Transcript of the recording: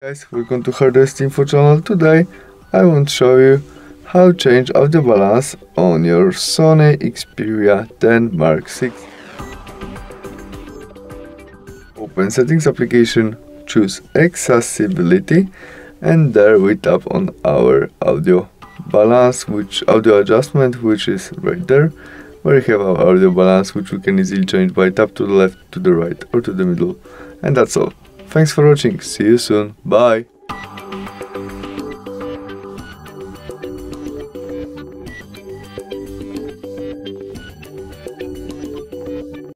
Guys, welcome to Hardreset Info Channel. Today I want to show you how to change out the balance on your Sony Xperia 10 Mark VI. Open Settings application, choose Accessibility, and there we tap on our audio balance, which audio adjustment, which is right there, where we have our audio balance, which we can easily change by tap to the left, to the right, or to the middle, and that's all. Thanks for watching, see you soon, bye!